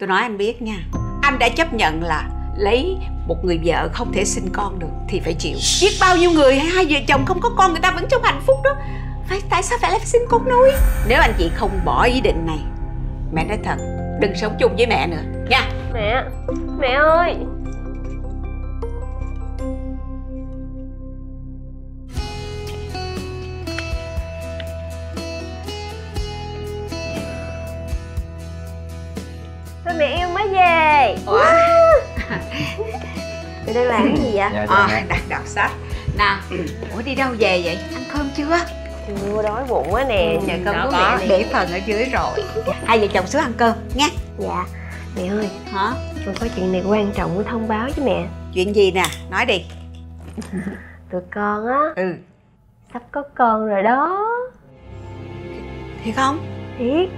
Tôi nói anh biết nha, anh đã chấp nhận là lấy một người vợ không thể sinh con được thì phải chịu. Biết bao nhiêu người hay hai vợ chồng không có con người ta vẫn trong hạnh phúc đó. Tại sao phải lấy sinh con nuôi? Nếu anh chị không bỏ ý định này, mẹ nói thật, đừng sống chung với mẹ nữa nha. Mẹ ơi. Thôi mẹ yêu mới về. Ủa? Tụi đang làm cái gì vậy? Đang đọc sách. Nào, ủa đi đâu về vậy? Ăn cơm chưa? Chưa, đói bụng quá nè. Giờ cơm của mẹ này. Để phần ở dưới rồi. Hai vợ chồng xuống ăn cơm nha. Dạ. Mẹ ơi. Hả? Con có chuyện này quan trọng muốn thông báo với mẹ. Chuyện gì nè? Nói đi. Tụi con á. Ừ. Sắp có con rồi đó. Thiệt không? Thiệt.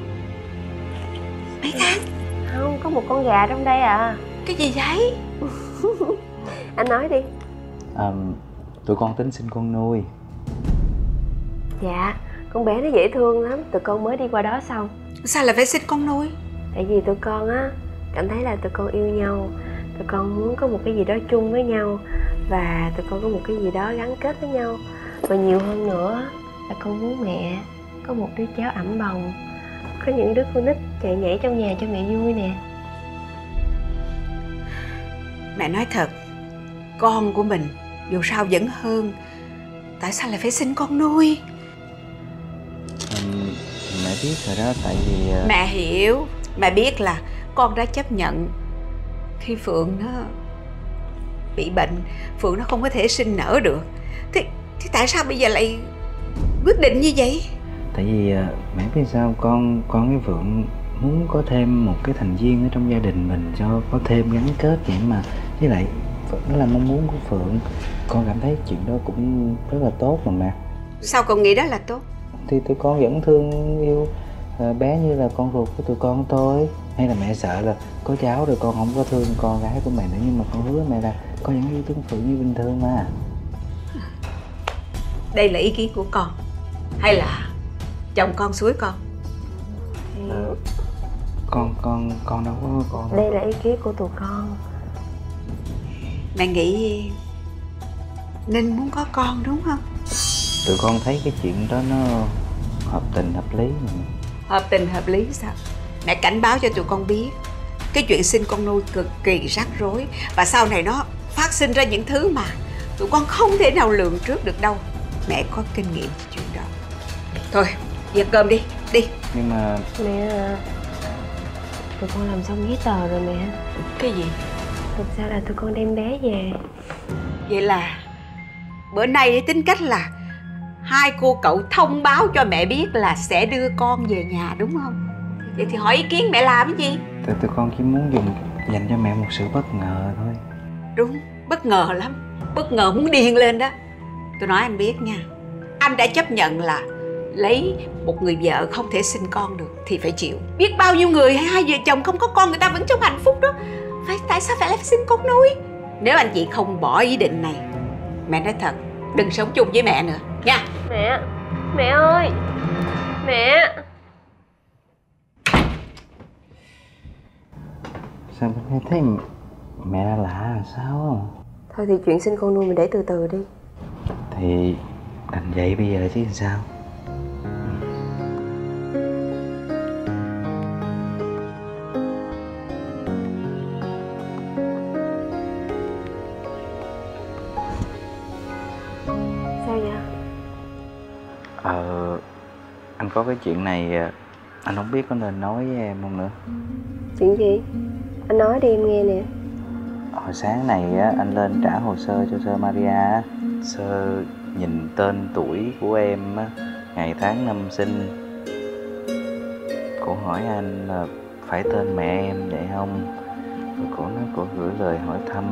Mấy tháng? Không, có một con gà trong đây à. Cái gì vậy? Anh nói đi. Tụi con tính sinh con nuôi. Dạ, con bé nó dễ thương lắm, tụi con mới đi qua đó xong. Sao lại phải sinh con nuôi? Tại vì tụi con á, cảm thấy là tụi con yêu nhau. Tụi con muốn có một cái gì đó chung với nhau. Và tụi con có một cái gì đó gắn kết với nhau. Và nhiều hơn nữa là con muốn mẹ có một đứa cháu ẵm bồng. Có những đứa con nít chạy nhảy trong nhà cho mẹ vui nè. Mẹ nói thật, con của mình dù sao vẫn hơn. Tại sao lại phải sinh con nuôi? Mẹ biết rồi đó, tại vì... Mẹ hiểu, mẹ biết là con đã chấp nhận. Khi Phượng nó bị bệnh, Phượng nó không có thể sinh nở được. Thế tại sao bây giờ lại quyết định như vậy? Tại vì mẹ biết sao, con với Phượng muốn có thêm một cái thành viên ở trong gia đình mình cho có thêm gắn kết vậy mà. Với lại nó là mong muốn của Phượng. Con cảm thấy chuyện đó cũng rất là tốt mà mẹ. Sao con nghĩ đó là tốt? Thì tụi con vẫn thương yêu bé như là con ruột của tụi con thôi. Hay là mẹ sợ là có cháu rồi con không có thương con gái của mẹ nữa. Nhưng mà con hứa mẹ là con vẫn yêu thương Phượng như bình thường mà. Đây là ý kiến của con hay là chồng con suối con? Con đâu có con. Đây là ý kiến của tụi con. Mẹ nghĩ nên muốn có con đúng không? Tụi con thấy cái chuyện đó nó hợp tình hợp lý mà. Hợp tình hợp lý sao? Mẹ cảnh báo cho tụi con biết, cái chuyện sinh con nuôi cực kỳ rắc rối. Và sau này nó phát sinh ra những thứ mà tụi con không thể nào lường trước được đâu. Mẹ có kinh nghiệm chuyện đó. Thôi, dẹp cơm đi, đi. Nhưng mà... Mẹ... Tụi con làm xong giấy tờ rồi mẹ. Cái gì? Thực ra là tụi con đem bé về. Vậy là bữa nay tính cách là hai cô cậu thông báo cho mẹ biết là sẽ đưa con về nhà đúng không? Vậy thì hỏi ý kiến mẹ làm cái gì? Tụi con chỉ muốn dành cho mẹ một sự bất ngờ thôi. Đúng, bất ngờ lắm. Bất ngờ muốn điên lên đó. Tôi nói anh biết nha, anh đã chấp nhận là lấy một người vợ không thể sinh con được thì phải chịu. Biết bao nhiêu người hay hai vợ chồng không có con người ta vẫn trong hạnh phúc đó. Tại sao phải lấy sinh con nuôi? Nếu anh chị không bỏ ý định này, mẹ nói thật, đừng sống chung với mẹ nữa nha. Mẹ ơi. Mẹ. Sao mình thấy mẹ đã lạ làm sao? Thôi thì chuyện sinh con nuôi mình để từ từ đi. Thì đành vậy bây giờ chứ sao. Anh có cái chuyện này anh không biết có nên nói với em không nữa. Chuyện gì? Anh nói đi em nghe nè. Hồi sáng này anh lên trả hồ sơ cho sơ Maria. Sơ nhìn tên tuổi của em, ngày tháng năm sinh. Cổ hỏi anh là phải tên mẹ em vậy không? Rồi cổ nói cổ gửi lời hỏi thăm.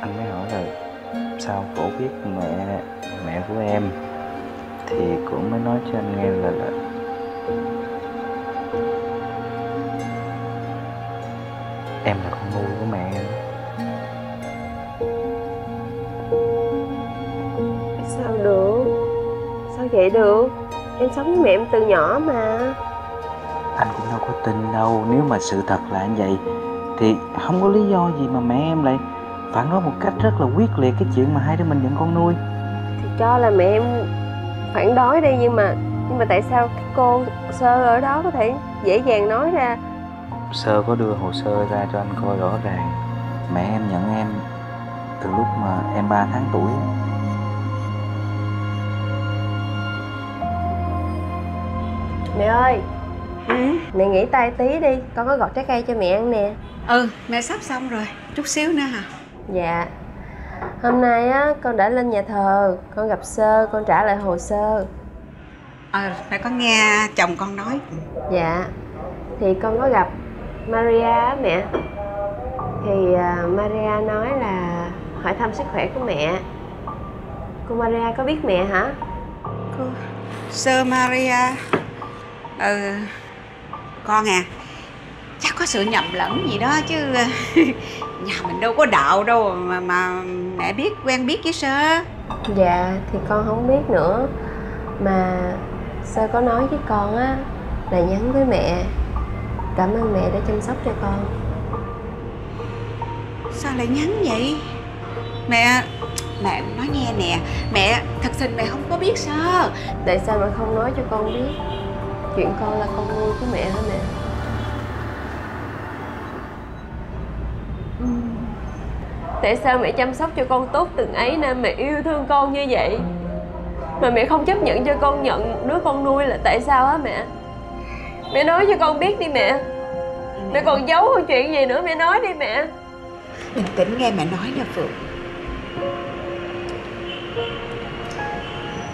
Anh mới hỏi là sao cổ biết mẹ của em? Thì cổ mới nói cho anh nghe là em là con nuôi của mẹ em. Sao được? Sao vậy được? Em sống với mẹ em từ nhỏ mà. Anh cũng đâu có tin đâu. Nếu mà sự thật là như vậy thì không có lý do gì mà mẹ em lại phản đối một cách rất là quyết liệt cái chuyện mà hai đứa mình nhận con nuôi. Thì cho là mẹ em phản đối đi, nhưng mà tại sao cô Sơ ở đó có thể dễ dàng nói ra? Sơ có đưa hồ sơ ra cho anh coi rõ ràng. Mẹ em nhận em từ lúc mà em 3 tháng tuổi. Mẹ ơi, mẹ nghỉ tay tí đi, con có gọt trái cây cho mẹ ăn nè. Ừ, mẹ sắp xong rồi, chút xíu nữa hả? Dạ. Hôm nay á, con đã lên nhà thờ, con gặp Sơ, con trả lại hồ sơ. Mẹ có nghe chồng con nói. Dạ. Thì con có gặp Maria á mẹ. Thì Maria nói là hỏi thăm sức khỏe của mẹ. Cô Maria có biết mẹ hả? Cô Sơ Maria. Con à, chắc có sự nhầm lẫn gì đó chứ nhà mình đâu có đạo đâu mà mẹ biết quen biết với Sơ. Dạ thì con không biết nữa, mà Sơ có nói với con á là nhắn với mẹ cảm ơn mẹ đã chăm sóc cho con. Sao lại nhắn vậy? Mẹ nói nghe nè, mẹ thật tình mẹ không có biết Sơ. Tại sao mẹ không nói cho con biết? Chuyện con là con nuôi của mẹ hả mẹ? Tại sao mẹ chăm sóc cho con tốt từng ấy năm, mẹ yêu thương con như vậy mà mẹ không chấp nhận cho con nhận một đứa con nuôi là tại sao hả mẹ? Mẹ nói cho con biết đi mẹ. Mẹ còn giấu con chuyện gì nữa, mẹ nói đi mẹ. Bình tĩnh nghe mẹ nói nha Phượng.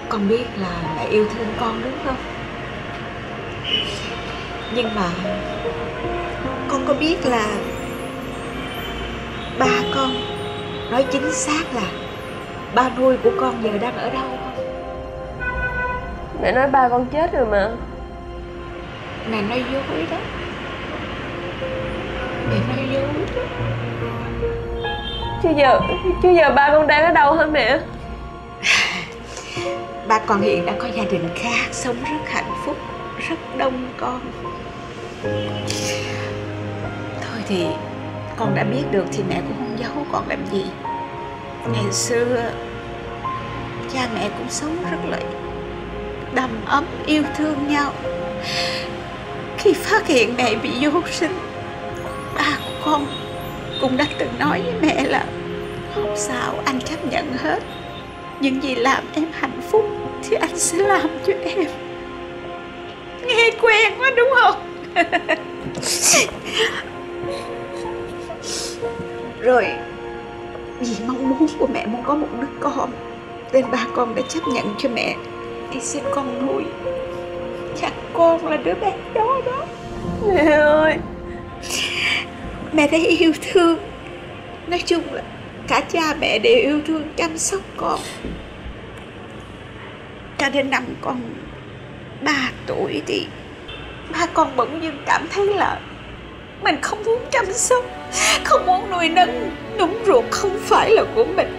Con biết là mẹ yêu thương con đúng không? Nhưng mà con có biết là ba con, nói chính xác là ba nuôi của con giờ đang ở đâu không? Mẹ nói ba con chết rồi mà. Mẹ nói dối đó. Chứ giờ ba con đang ở đâu hả mẹ? Ba con hiện đã có gia đình khác, sống rất hạnh phúc, rất đông con. Thôi thì con đã biết được thì mẹ cũng không giấu con làm gì. Ngày xưa cha mẹ cũng sống rất là đầm ấm, yêu thương nhau. Khi phát hiện mẹ bị vô sinh, ba của con cũng đã từng nói với mẹ là không sao, anh chấp nhận hết. Những gì làm em hạnh phúc thì anh sẽ làm cho em. Nghe quen quá đúng không? Rồi vì mong muốn của mẹ muốn có một đứa con nên ba con đã chấp nhận cho mẹ đi xin con nuôi. Chắc con là đứa bé đó đó. Mẹ ơi, mẹ thấy yêu thương. Nói chung là cả cha mẹ đều yêu thương chăm sóc con. Cho đến năm con 3 tuổi thì ba con bỗng nhiên cảm thấy là mình không muốn chăm sóc, không muốn nuôi nấng, nũng ruột không phải là của mình,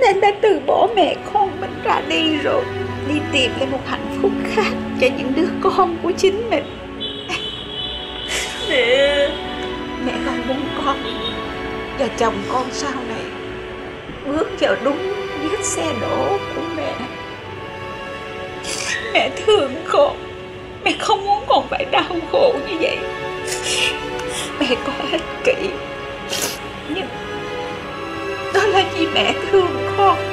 nên đã từ bỏ mẹ con mình ra đi rồi, đi tìm lại một hạnh phúc khác cho những đứa con của chính mình. Mẹ con muốn con và chồng con sau này bước vào đúng vết xe đổ của mẹ. Mẹ thương con, mẹ không muốn con phải đau khổ như vậy. Mẹ có ích kỷ, nhưng đó là vì mẹ thương con.